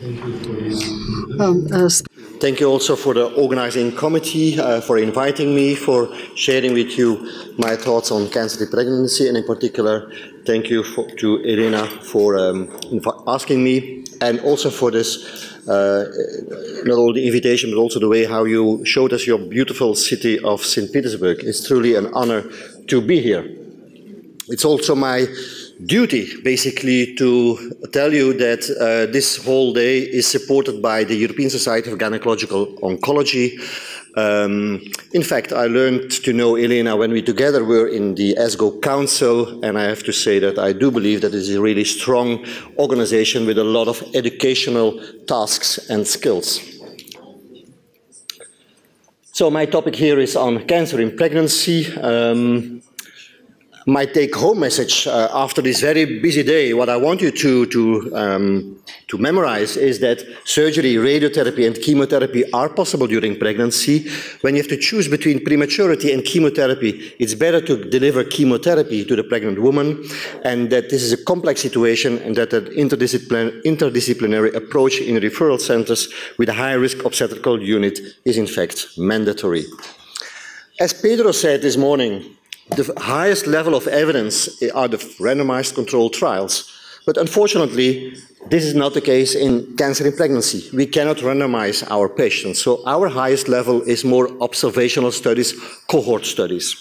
Thank you for this. Thank you also for the organizing committee, for inviting me, for sharing with you my thoughts on cancer-free pregnancy, and in particular, thank you to Irina for asking me, and also for this, not only the invitation, but also the way how you showed us your beautiful city of St. Petersburg. It's truly an honor to be here. It's also my duty, basically, to tell you that this whole day is supported by the European Society of Gynecological Oncology. In fact, I learned to know Elena when we together were in the ESGO Council, and I have to say that I do believe that it is a really strong organization with a lot of educational tasks and skills. So my topic here is on cancer in pregnancy. My take-home message after this very busy day, what I want you to memorize is that surgery, radiotherapy and chemotherapy are possible during pregnancy. When you have to choose between prematurity and chemotherapy, it's better to deliver chemotherapy to the pregnant woman, and that this is a complex situation and that an interdisciplinary approach in referral centers with a high-risk obstetrical unit is in fact mandatory. As Pedro said this morning, the highest level of evidence are the randomized controlled trials. But unfortunately, this is not the case in cancer in pregnancy. We cannot randomize our patients. So our highest level is more observational studies, cohort studies.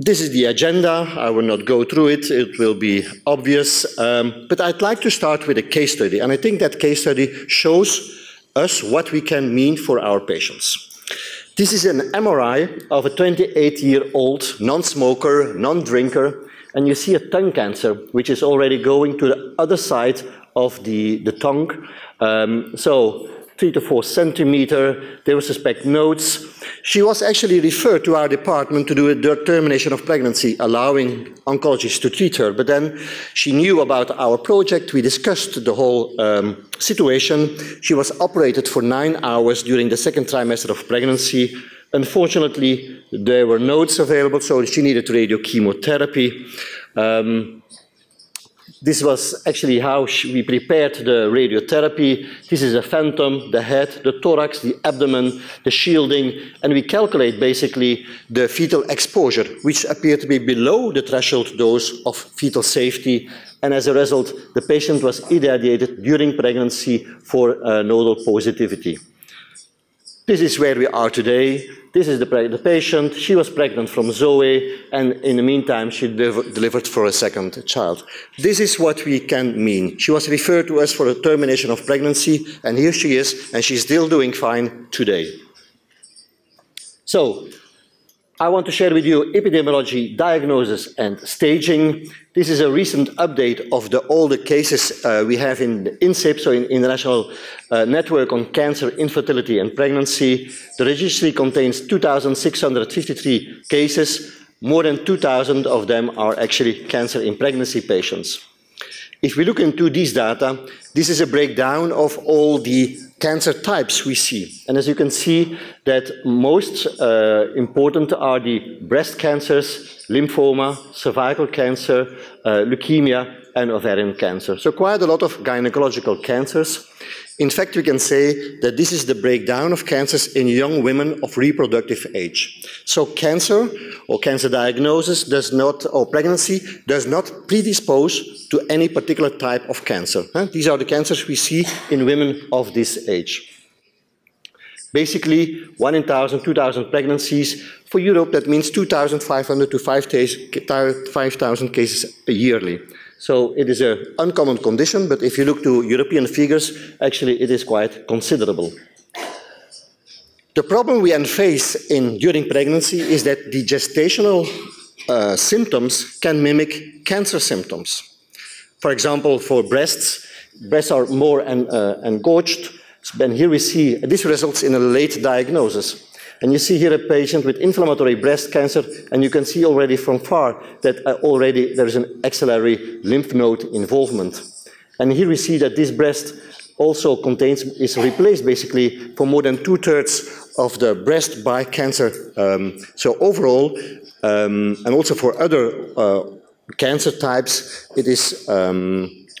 This is the agenda. I will not go through it. It will be obvious. But I'd like to start with a case study. And I think that case study shows us what we can mean for our patients. This is an MRI of a 28-year-old non-smoker, non-drinker, and you see a tongue cancer, which is already going to the other side of the tongue. So 3 to 4 centimeters, they will suspect nodes. She was actually referred to our department to do a termination of pregnancy, allowing oncologists to treat her. But then she knew about our project. We discussed the whole situation. She was operated for 9 hours during the second trimester of pregnancy. Unfortunately, there were nodes available, so she needed radiochemotherapy. This was actually how we prepared the radiotherapy. This is a phantom, the head, the thorax, the abdomen, the shielding, and we calculate basically the fetal exposure, which appeared to be below the threshold dose of fetal safety, and as a result, the patient was irradiated during pregnancy for nodal positivity. This is where we are today. This is the patient. She was pregnant from Zoe, and in the meantime, she delivered for a second child. This is what we can mean. She was referred to us for a termination of pregnancy, and here she is, and she's still doing fine today. So, I want to share with you epidemiology, diagnosis, and staging. This is a recent update of all the cases we have in the INSIP, so in International Network on Cancer, Infertility, and Pregnancy. The registry contains 2,653 cases. More than 2,000 of them are actually cancer in pregnancy patients. If we look into these data, this is a breakdown of all the cancer types we see. And as you can see, that most important are the breast cancers, lymphoma, cervical cancer, leukemia, and ovarian cancer. So quite a lot of gynecological cancers. In fact, we can say that this is the breakdown of cancers in young women of reproductive age. So cancer or cancer diagnosis does not, or pregnancy does not predispose to any particular type of cancer. These are the cancers we see in women of this age. Basically, 1 in 1,000, 2,000 pregnancies. For Europe, that means 2,500 to 5,000 cases yearly. So it is an uncommon condition, but if you look to European figures, actually it is quite considerable. The problem we face during pregnancy is that the gestational symptoms can mimic cancer symptoms. For example, for breasts are more engorged, and here we see this results in a late diagnosis. And you see here a patient with inflammatory breast cancer, and you can see already from far that already there is an axillary lymph node involvement. And here we see that this breast also is replaced basically for more than 2/3 of the breast by cancer. So overall, and also for other cancer types, it is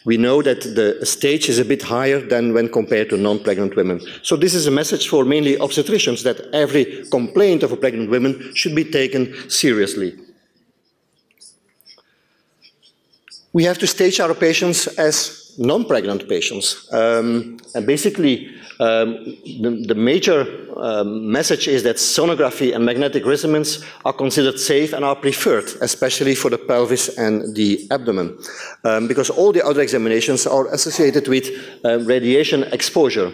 We know that the stage is a bit higher than when compared to non-pregnant women. So this is a message for mainly obstetricians that every complaint of a pregnant woman should be taken seriously. We have to stage our patients as non-pregnant patients. And basically, the major message is that sonography and magnetic resonance are considered safe and are preferred, especially for the pelvis and the abdomen, because all the other examinations are associated with radiation exposure.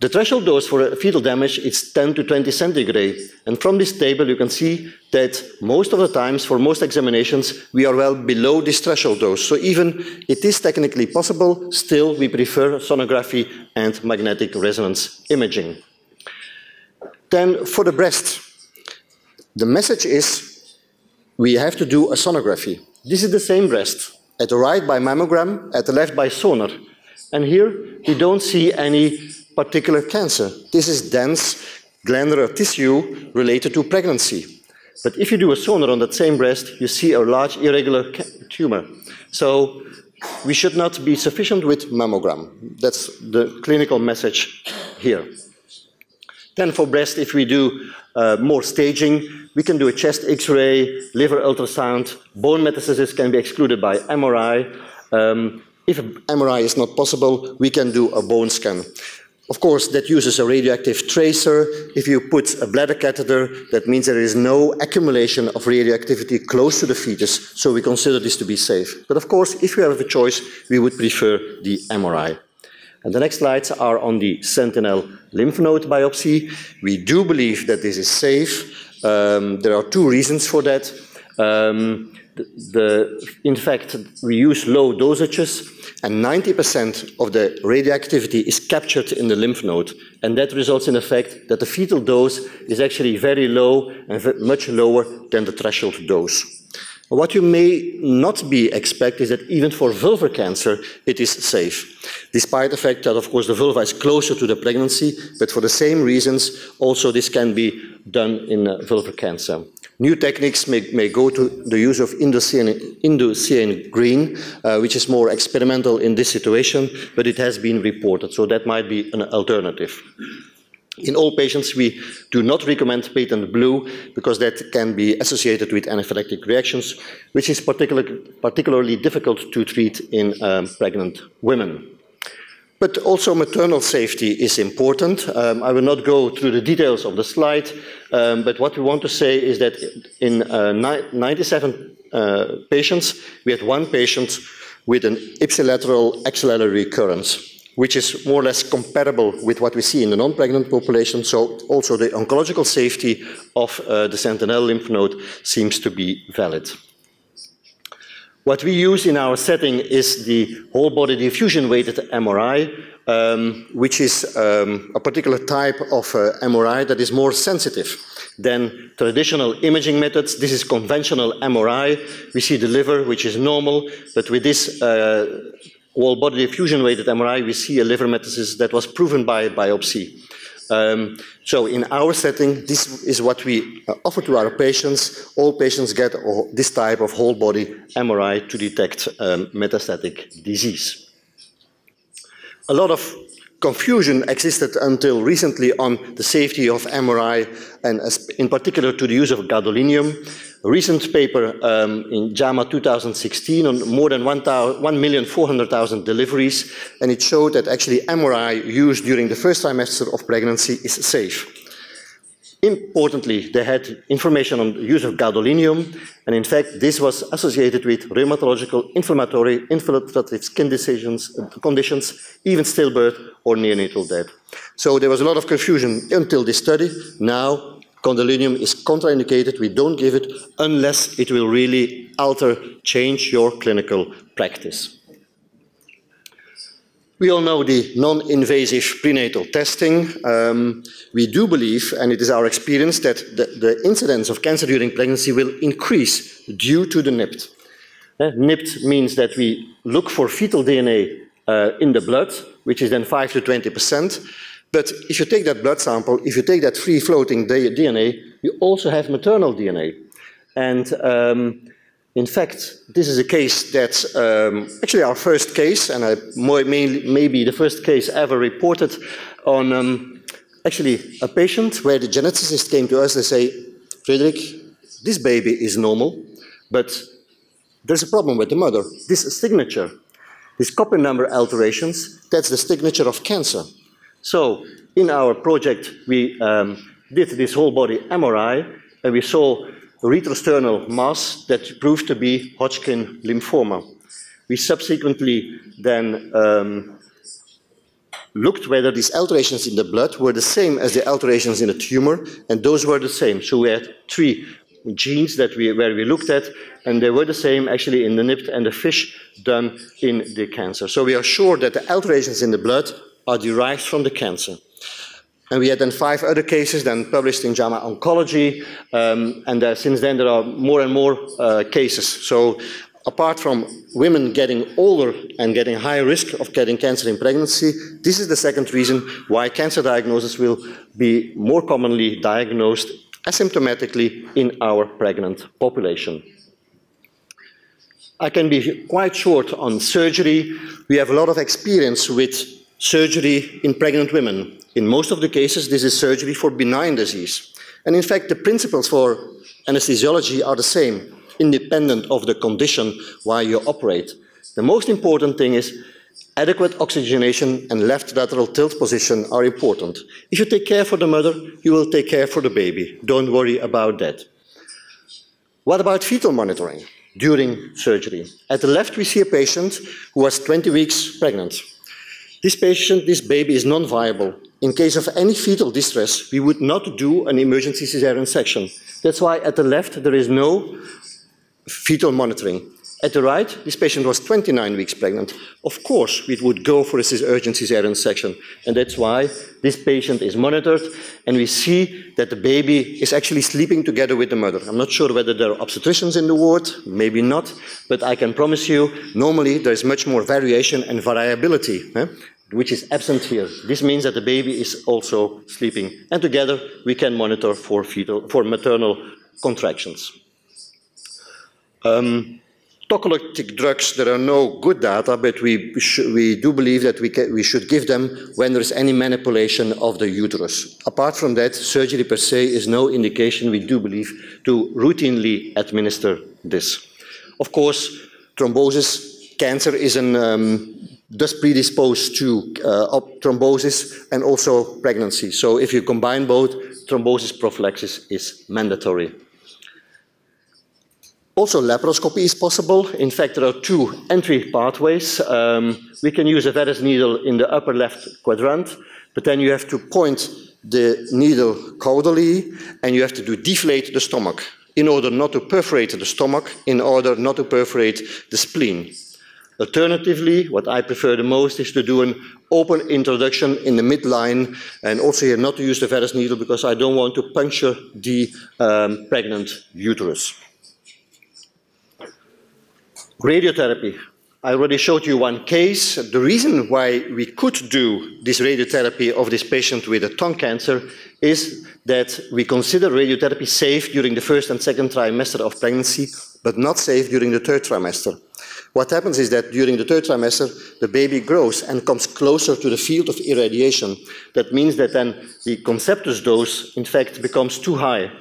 The threshold dose for fetal damage is 10 to 20 centigrade, and from this table you can see that most of the times, for most examinations, we are well below this threshold dose. So even it is technically possible, still we prefer sonography and magnetic resonance imaging. Then for the breast, the message is we have to do a sonography. This is the same breast, at the right by mammogram, at the left by sonar. And here we don't see any particular cancer. This is dense glandular tissue related to pregnancy. But if you do a sonar on that same breast, you see a large irregular tumor. So we should not be sufficient with mammogram. That's the clinical message here. Then for breast, if we do more staging, we can do a chest X-ray, liver ultrasound, bone metastasis can be excluded by MRI. If MRI is not possible, we can do a bone scan. Of course, that uses a radioactive tracer. If you put a bladder catheter, that means there is no accumulation of radioactivity close to the fetus, so we consider this to be safe. But of course, if we have a choice, we would prefer the MRI. And the next slides are on the sentinel lymph node biopsy. We do believe that this is safe. There are two reasons for that. In fact, we use low dosages, and 90% of the radioactivity is captured in the lymph node. And that results in the fact that the fetal dose is actually very low and much lower than the threshold dose. What you may not be expect is that even for vulvar cancer, it is safe. Despite the fact that, of course, the vulva is closer to the pregnancy, but for the same reasons, also this can be done in vulvar cancer. New techniques may go to the use of Indocyanine green, which is more experimental in this situation, but it has been reported, so that might be an alternative. In all patients, we do not recommend patent blue because that can be associated with anaphylactic reactions, which is particularly difficult to treat in pregnant women. But also maternal safety is important. I will not go through the details of the slide, but what we want to say is that in 97 patients, we had one patient with an ipsilateral axillary recurrence, which is more or less comparable with what we see in the non-pregnant population, so also the oncological safety of the sentinel lymph node seems to be valid. What we use in our setting is the whole body diffusion-weighted MRI, which is a particular type of MRI that is more sensitive than traditional imaging methods. This is conventional MRI. We see the liver, which is normal, but with this whole body diffusion-weighted MRI, we see a liver metastasis that was proven by biopsy. So in our setting, this is what we offer to our patients. All patients get this type of whole body MRI to detect metastatic disease. A lot of confusion existed until recently on the safety of MRI and in particular to the use of gadolinium. A recent paper in JAMA 2016 on more than 1,400,000 deliveries, and it showed that actually MRI used during the first trimester of pregnancy is safe. Importantly, they had information on the use of gadolinium, and in fact this was associated with rheumatological, inflammatory, infiltrative skin conditions, even stillbirth or neonatal death. So there was a lot of confusion until this study. Now gadolinium is contraindicated. We don't give it unless it will really change your clinical practice. We all know the non-invasive prenatal testing. We do believe, and it is our experience, that the incidence of cancer during pregnancy will increase due to the NIPT. NIPT means that we look for fetal DNA in the blood, which is then 5 to 20%. But if you take that blood sample, if you take that free-floating DNA, you also have maternal DNA. And In fact, this is a case that's actually our first case, and maybe the first case ever reported on actually a patient where the geneticist came to us and say, Frederik, this baby is normal, but there's a problem with the mother. This signature, this copy number alterations, that's the signature of cancer. So in our project, we did this whole body MRI, and we saw a retrosternal mass that proved to be Hodgkin lymphoma. We subsequently then looked whether these alterations in the blood were the same as the alterations in the tumor, and those were the same. So we had three genes that where we looked at, and they were the same actually in the NIPT and the FISH done in the cancer. So we are sure that the alterations in the blood are derived from the cancer. And we had then 5 other cases then published in JAMA Oncology, and since then there are more and more cases. So apart from women getting older and getting higher risk of getting cancer in pregnancy, this is the second reason why cancer diagnosis will be more commonly diagnosed asymptomatically in our pregnant population. I can be quite short on surgery. We have a lot of experience with surgery in pregnant women. In most of the cases, this is surgery for benign disease. And in fact, the principles for anesthesiology are the same, independent of the condition why you operate. The most important thing is adequate oxygenation and left lateral tilt position are important. If you take care for the mother, you will take care for the baby. Don't worry about that. What about fetal monitoring during surgery? At the left, we see a patient who was 20 weeks pregnant. This baby is non-viable. In case of any fetal distress, we would not do an emergency cesarean section. That's why at the left, there is no fetal monitoring. At the right, this patient was 29 weeks pregnant. Of course, we would go for an urgent cesarean section. And that's why this patient is monitored, and we see that the baby is actually sleeping together with the mother. I'm not sure whether there are obstetricians in the ward, maybe not, but I can promise you, normally there is much more variation and variability, which is absent here. This means that the baby is also sleeping. And together, we can monitor for maternal contractions. Tocolytic drugs, there are no good data, but we do believe that we should give them when there is any manipulation of the uterus. Apart from that, surgery per se is no indication, we do believe, to routinely administer this. Of course, thrombosis, cancer is does predispose to thrombosis and also pregnancy. So if you combine both, thrombosis prophylaxis is mandatory. Also, laparoscopy is possible. In fact, there are 2 entry pathways. We can use a Veress needle in the upper left quadrant, but then you have to point the needle caudally, and you have to deflate the stomach in order not to perforate the stomach, in order not to perforate the spleen. Alternatively, what I prefer the most is to do an open introduction in the midline, and also here not to use the Veress needle because I don't want to puncture the pregnant uterus. Radiotherapy. I already showed you one case. The reason why we could do this radiotherapy of this patient with a tongue cancer is that we consider radiotherapy safe during the 1st and 2nd trimester of pregnancy, but not safe during the 3rd trimester. What happens is that during the 3rd trimester, the baby grows and comes closer to the field of irradiation. That means that then the conceptus dose, in fact, becomes too high.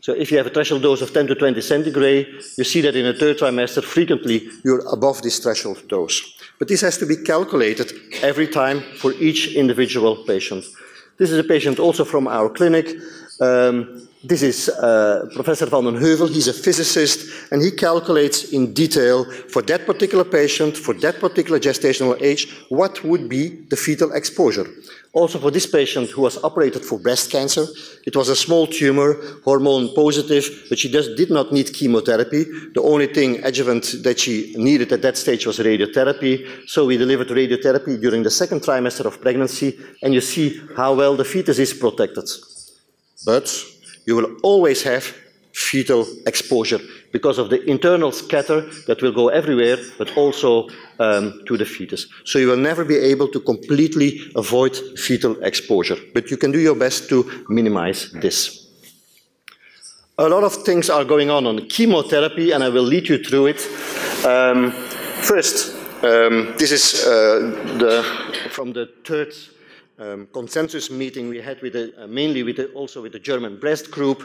So if you have a threshold dose of 10 to 20 centigrade, you see that in the 3rd trimester, frequently you're above this threshold dose. But this has to be calculated every time for each individual patient. This is a patient also from our clinic. This is Professor van den Heuvel. He's a physicist, and he calculates in detail for that particular patient, for that particular gestational age, what would be the fetal exposure. Also for this patient who was operated for breast cancer, it was a small tumor, hormone positive, but she just did not need chemotherapy. The only thing adjuvant that she needed at that stage was radiotherapy. So we delivered radiotherapy during the 2nd trimester of pregnancy, and you see how well the fetus is protected. But you will always have fetal exposure because of the internal scatter that will go everywhere, but also to the fetus. So you will never be able to completely avoid fetal exposure, but you can do your best to minimize this. a lot of things are going on chemotherapy, and I will lead you through it. First, this is from the third consensus meeting we had with the, mainly with the, also with the German breast group,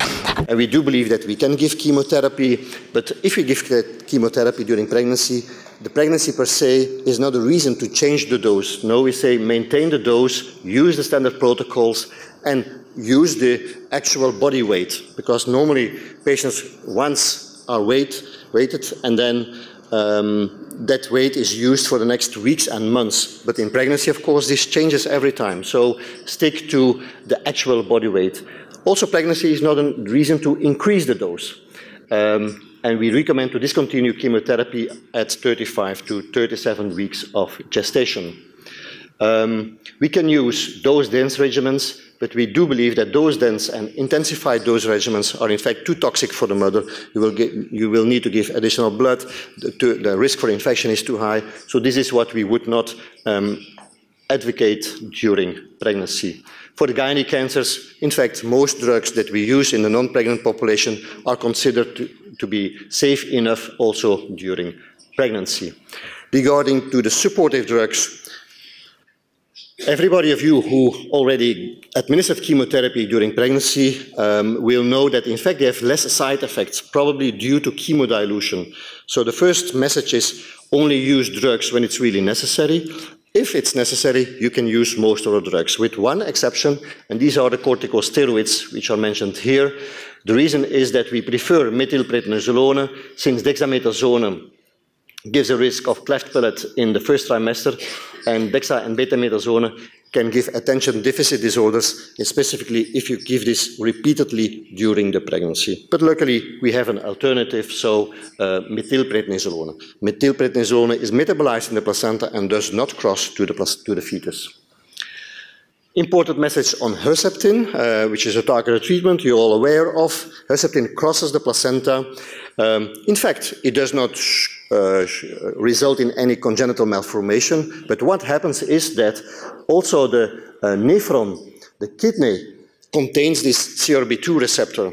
and we do believe that we can give chemotherapy, but if we give chemotherapy during pregnancy, the pregnancy per se is not a reason to change the dose. No, we say maintain the dose, use the standard protocols, and use the actual body weight, because normally patients once are weighted and then that weight is used for the next weeks and months. But in pregnancy, of course, this changes every time. So stick to the actual body weight. Also, pregnancy is not a reason to increase the dose. And we recommend to discontinue chemotherapy at 35 to 37 weeks of gestation. We can use dose-dense regimens, but we do believe that dose-dense and intensified dose regimens are in fact too toxic for the mother. You will need to give additional blood. The risk for infection is too high. So this is what we would not advocate during pregnancy. For the gynae cancers, in fact, most drugs that we use in the non-pregnant population are considered to be safe enough also during pregnancy. Regarding to the supportive drugs, everybody of you who already administered chemotherapy during pregnancy will know that in fact they have less side effects, probably due to chemodilution. So the first message is only use drugs when it's really necessary. If it's necessary, you can use most of the drugs, with one exception, and these are the corticosteroids, which are mentioned here. The reason is that we prefer methylprednisolone, since dexamethasone gives a risk of cleft palate in the first trimester, and dexa and betamethasone can give attention deficit disorders, specifically if you give this repeatedly during the pregnancy. But luckily, we have an alternative, so methylprednisolone. Methylprednisolone is metabolized in the placenta and does not cross to the fetus. Important message on Herceptin, which is a targeted treatment you're all aware of. Herceptin crosses the placenta. In fact, it does not result in any congenital malformation, but what happens is that also the nephron, the kidney, contains this CRB2 receptor.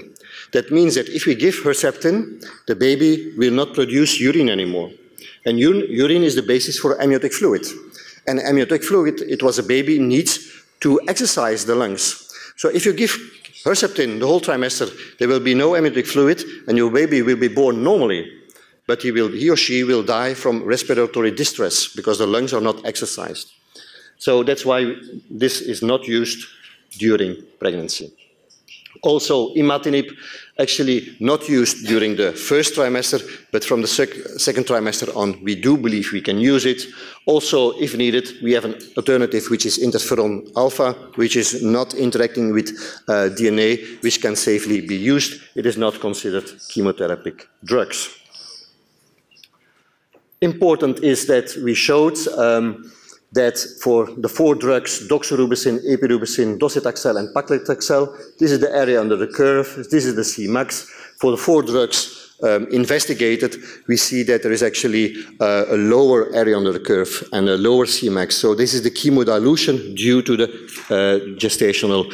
That means that if we give Herceptin, the baby will not produce urine anymore. And urine is the basis for amniotic fluid. And amniotic fluid, it was a baby, needs to exercise the lungs. So if you give Herceptin the whole trimester, there will be no amniotic fluid and your baby will be born normally, but he or she will die from respiratory distress because the lungs are not exercised. So that's why this is not used during pregnancy. Also, imatinib, actually not used during the first trimester, but from the second trimester on, we do believe we can use it. Also, if needed, we have an alternative, which is interferon alpha, which is not interacting with DNA, which can safely be used. It is not considered chemotherapeutic drugs. Important is that we showed that for the four drugs, doxorubicin, epirubicin, docetaxel, and paclitaxel, this is the area under the curve, this is the Cmax. For the four drugs investigated, we see that there is actually a lower area under the curve and a lower Cmax. So this is the chemodilution due to the gestational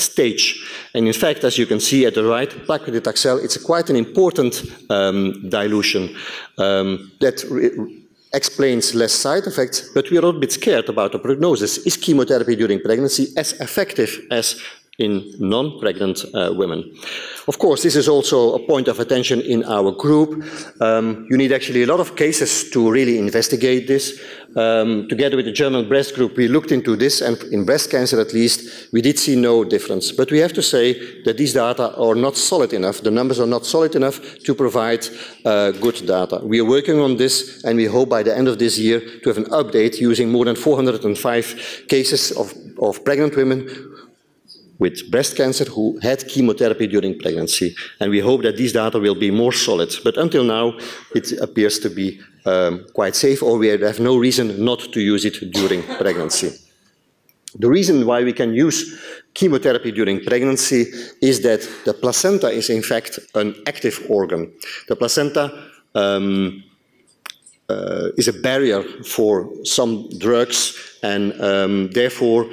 stage. And in fact, as you can see at the right, paclitaxel, it's quite an important dilution that explains less side effects, but we are a bit scared about the prognosis. Is chemotherapy during pregnancy as effective as in non-pregnant women? Of course, this is also a point of attention in our group. You need actually a lot of cases to really investigate this. Together with the German breast group, we looked into this, and in breast cancer at least, we did see no difference. But we have to say that these data are not solid enough. The numbers are not solid enough to provide good data. We are working on this, and we hope by the end of this year to have an update using more than 405 cases of pregnant women with breast cancer who had chemotherapy during pregnancy. And we hope that these data will be more solid. But until now, it appears to be quite safe, or we have no reason not to use it during pregnancy. The reason why we can use chemotherapy during pregnancy is that the placenta is in fact an active organ. The placenta is a barrier for some drugs, and therefore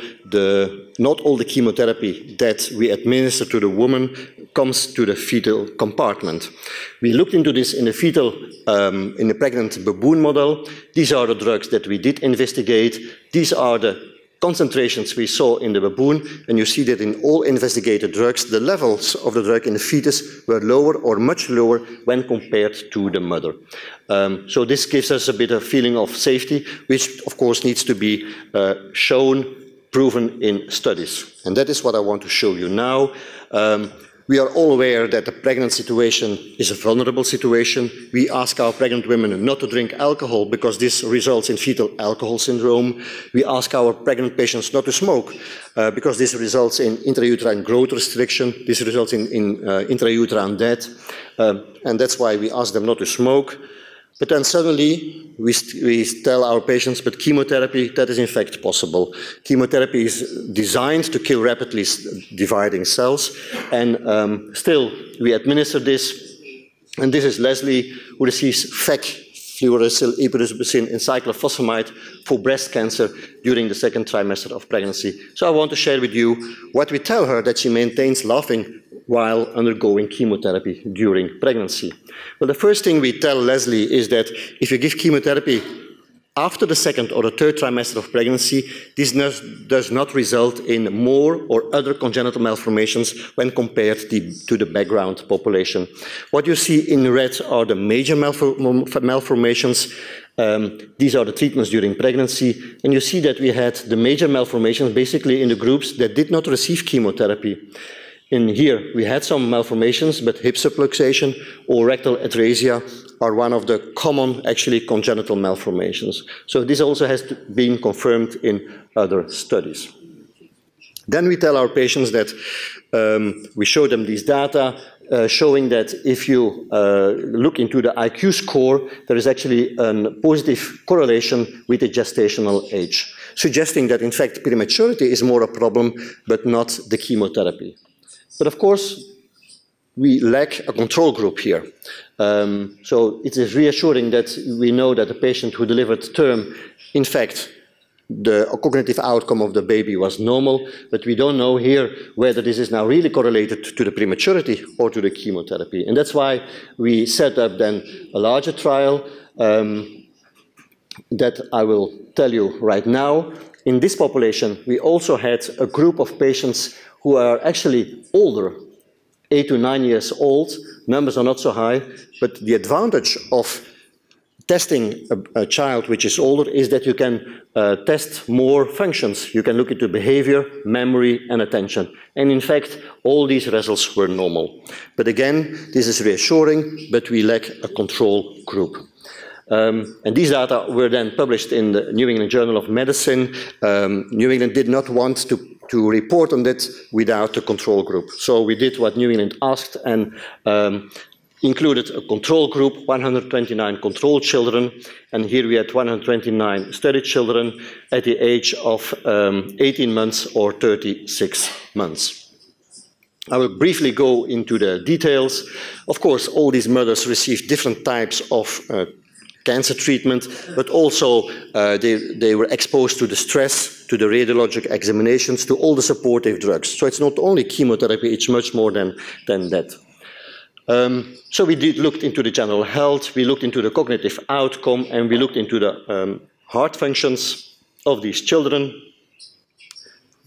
not all the chemotherapy that we administer to the woman comes to the fetal compartment. We looked into this in the fetal, in the pregnant baboon model. These are the drugs that we did investigate. These are the concentrations we saw in the baboon, and you see that in all investigated drugs, the levels of the drug in the fetus were lower or much lower when compared to the mother. So this gives us a bit of feeling of safety, which of course needs to be shown, proven in studies. And that is what I want to show you now. We are all aware that the pregnant situation is a vulnerable situation. We ask our pregnant women not to drink alcohol because this results in fetal alcohol syndrome. We ask our pregnant patients not to smoke because this results in intrauterine growth restriction. This results in intrauterine death. And that's why we ask them not to smoke. But then suddenly we tell our patients, but chemotherapy, that is in fact possible. Chemotherapy is designed to kill rapidly dividing cells, and still we administer this. And this is Leslie, who receives FEC, fluorouracil, ipilimubicin, and cyclophosphamide for breast cancer during the second trimester of pregnancy. So I want to share with you what we tell her that she maintains laughing while undergoing chemotherapy during pregnancy. Well, the first thing we tell Leslie is that if you give chemotherapy after the second or the third trimester of pregnancy, this does not result in more or other congenital malformations when compared to the background population. What you see in red are the major malformations. These are the treatments during pregnancy, and you see that we had the major malformations basically in the groups that did not receive chemotherapy. In here, we had some malformations, but hip subluxation or rectal atresia are one of the common, actually, congenital malformations. So this also has been confirmed in other studies. Then we tell our patients that we show them these data, showing that if you look into the IQ score, there is actually a positive correlation with the gestational age, suggesting that, in fact, prematurity is more a problem, but not the chemotherapy. But of course, we lack a control group here. So it is reassuring that we know that the patient who delivered term, in fact, the cognitive outcome of the baby was normal, but we don't know here whether this is now really correlated to the prematurity or to the chemotherapy. And that's why we set up then a larger trial that I will tell you right now. In this population, we also had a group of patients who are actually older, 8 to 9 years old. Numbers are not so high, but the advantage of testing a child which is older is that you can test more functions. You can look into behavior, memory, and attention. And in fact, all these results were normal. But again, this is reassuring, but we lack a control group. And these data were then published in the New England Journal of Medicine. New England did not want to report on that without a control group. So we did what New England asked and included a control group, 129 control children. And here we had 129 studied children at the age of 18 months or 36 months. I will briefly go into the details. Of course, all these mothers received different types of cancer treatment, but also they were exposed to the stress, to the radiologic examinations, to all the supportive drugs. So it's not only chemotherapy, it's much more than that. So we looked into the general health, we looked into the cognitive outcome, and we looked into the heart functions of these children.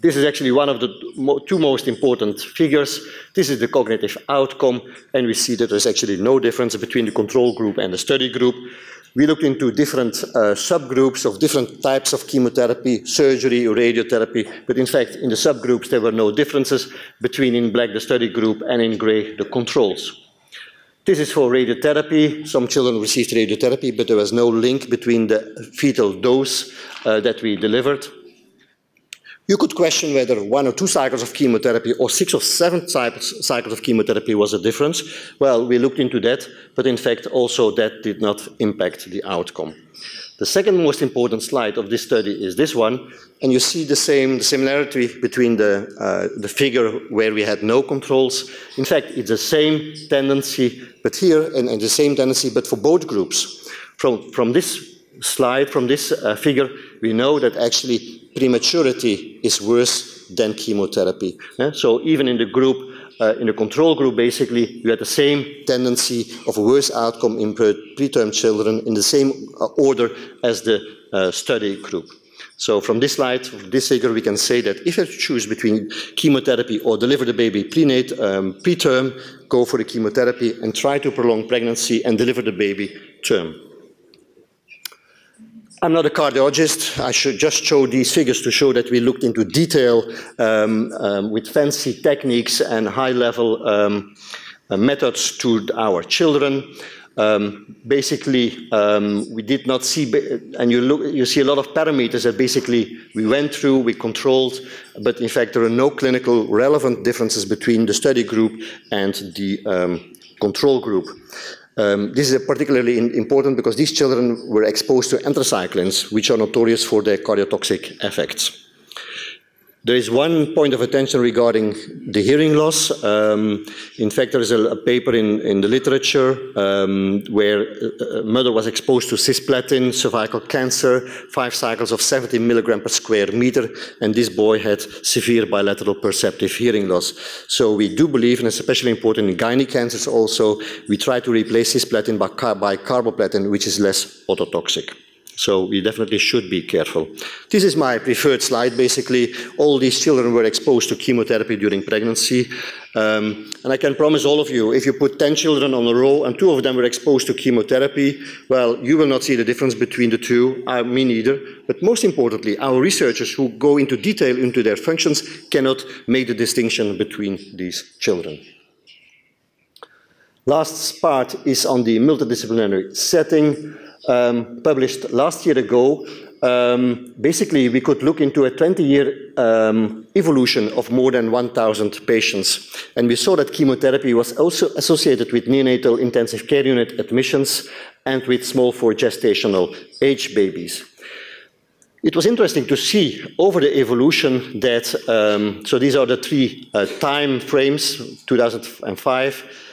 This is actually one of the two most important figures. This is the cognitive outcome, and we see that there's actually no difference between the control group and the study group. We looked into different subgroups of different types of chemotherapy, surgery, radiotherapy, but in fact, in the subgroups, there were no differences between in black the study group and in gray the controls. This is for radiotherapy. Some children received radiotherapy, but there was no link between the fetal dose that we delivered. You could question whether 1 or 2 cycles of chemotherapy or 6 or 7 cycles of chemotherapy was a difference. Well, we looked into that, but in fact also that did not impact the outcome. The second most important slide of this study is this one, and you see the similarity between the figure where we had no controls. In fact, it's the same tendency, but here, and the same tendency, but for both groups. From this slide, from this figure, we know that actually prematurity is worse than chemotherapy. So even in the group in the control group, basically, you had the same tendency of a worse outcome in preterm children in the same order as the study group. So from this slide, from this figure, we can say that if you choose between chemotherapy or deliver the baby preterm, go for the chemotherapy and try to prolong pregnancy and deliver the baby term. I'm not a cardiologist. I should just show these figures to show that we looked into detail with fancy techniques and high-level methods to our children. Basically, we did not see, and you see a lot of parameters that basically we went through, we controlled, but in fact there are no clinical relevant differences between the study group and the control group. This is particularly important because these children were exposed to anthracyclines, which are notorious for their cardiotoxic effects. There is one point of attention regarding the hearing loss. In fact, there is a paper in the literature where a mother was exposed to cisplatin, cervical cancer, 5 cycles of 70 milligrams per square meter, and this boy had severe bilateral perceptive hearing loss. So we do believe, and it's especially important in gynae cancers also, we try to replace cisplatin by carboplatin, which is less ototoxic. So we definitely should be careful. This is my preferred slide, basically. All these children were exposed to chemotherapy during pregnancy. And I can promise all of you, if you put 10 children on a row and 2 of them were exposed to chemotherapy, well, you will not see the difference between the 2, me neither. But most importantly, our researchers who go into detail into their functions cannot make the distinction between these children. Last part is on the multidisciplinary setting. Published last year ago, basically we could look into a 20-year evolution of more than 1,000 patients. And we saw that chemotherapy was also associated with neonatal intensive care unit admissions and with small 4 gestational age babies. It was interesting to see over the evolution that, so these are the 3 time frames, 2005,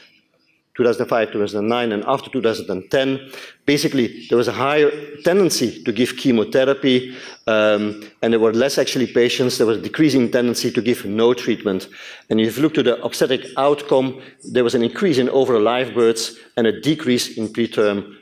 2009, and after 2010, basically there was a higher tendency to give chemotherapy, and there were less actually patients. There was a decreasing tendency to give no treatment. And if you look to the obstetric outcome, there was an increase in overall live births and a decrease in preterm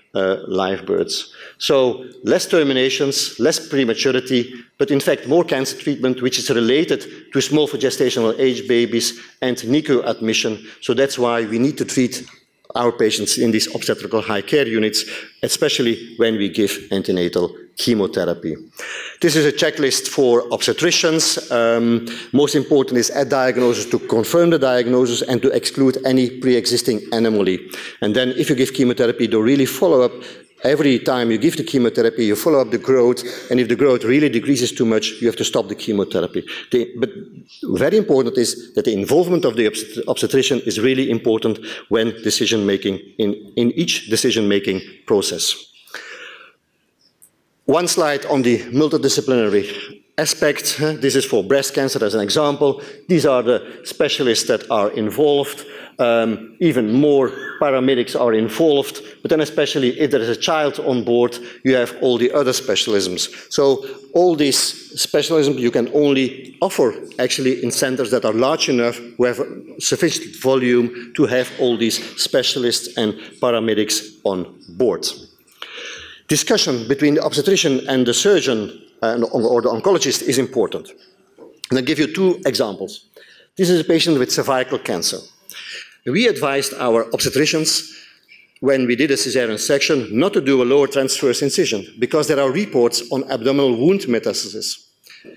live births. So less terminations, less prematurity, but in fact more cancer treatment, which is related to small for gestational age babies and NICU admission. So that's why we need to treat our patients in these obstetrical high care units, especially when we give antenatal chemotherapy. This is a checklist for obstetricians. Most important is at diagnosis to confirm the diagnosis and to exclude any pre-existing anomaly. And then if you give chemotherapy, do really follow up. Every time you give the chemotherapy, you follow up the growth, and if the growth really decreases too much, you have to stop the chemotherapy. But very important is that the involvement of the obstetrician is really important when decision-making, in each decision-making process. One slide on the multidisciplinary aspect. This is for breast cancer as an example. These are the specialists that are involved. Even more paramedics are involved, but then especially if there is a child on board, you have all the other specialisms. So all these specialisms you can only offer actually in centers that are large enough who have sufficient volume to have all these specialists and paramedics on board. Discussion between the obstetrician and the surgeon or the oncologist is important. And I'll give you 2 examples. This is a patient with cervical cancer. We advised our obstetricians when we did a cesarean section not to do a lower transverse incision because there are reports on abdominal wound metastasis.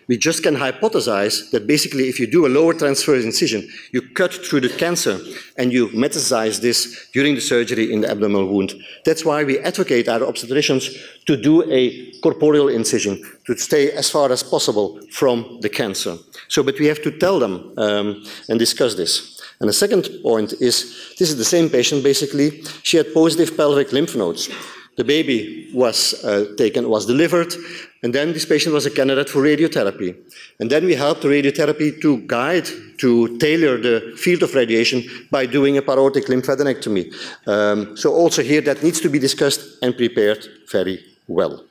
We just can hypothesize that basically if you do a lower transverse incision, you cut through the cancer and you metastasize this during the surgery in the abdominal wound. That's why we advocate our obstetricians to do a corporeal incision, to stay as far as possible from the cancer. So, but we have to tell them and discuss this. And the second point is, this is the same patient basically. She had positive pelvic lymph nodes. The baby was delivered, and then this patient was a candidate for radiotherapy. And then we helped the radiotherapy to guide, to tailor the field of radiation by doing a parotid lymphadenectomy. So also here that needs to be discussed and prepared very well.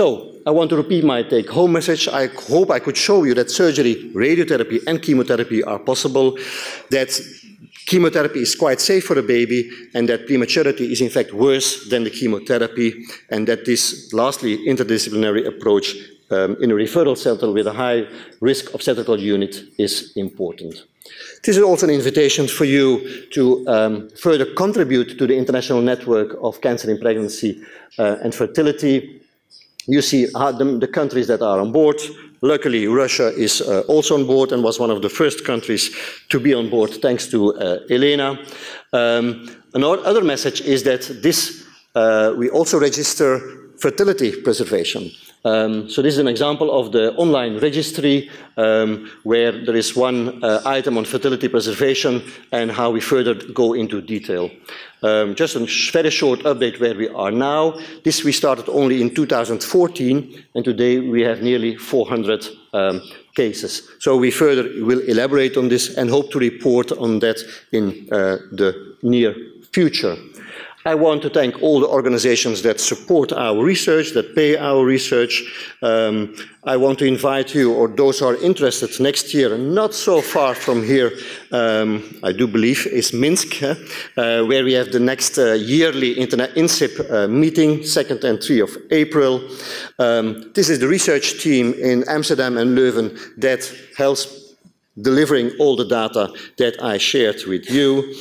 So, I want to repeat my take-home message. I hope I could show you that surgery, radiotherapy and chemotherapy are possible, that chemotherapy is quite safe for the baby, and that prematurity is in fact worse than the chemotherapy, and that this, lastly, interdisciplinary approach in a referral center with a high risk obstetrical unit is important. This is also an invitation for you to further contribute to the international network of cancer in pregnancy and fertility. You see how the countries that are on board. Luckily, Russia is also on board and was one of the first countries to be on board, thanks to Elena. Another message is that this, we also register fertility preservation. So this is an example of the online registry where there is one item on fertility preservation and how we further go into detail. Just a very short update where we are now. This we started only in 2014, and today we have nearly 400 cases. So we further will elaborate on this and hope to report on that in the near future. I want to thank all the organizations that support our research, that pay our research. I want to invite you, or those who are interested, next year, not so far from here, I do believe, is Minsk, where we have the next yearly INSIP meeting, 2nd and 3rd of April. This is the research team in Amsterdam and Leuven that helps delivering all the data that I shared with you.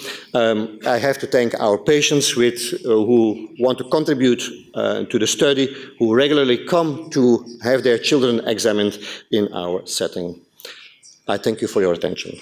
I have to thank our patients who want to contribute to the study, who regularly come to have their children examined in our setting. I thank you for your attention.